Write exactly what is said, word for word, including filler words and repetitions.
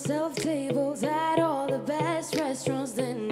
myself tables at all the best restaurants, then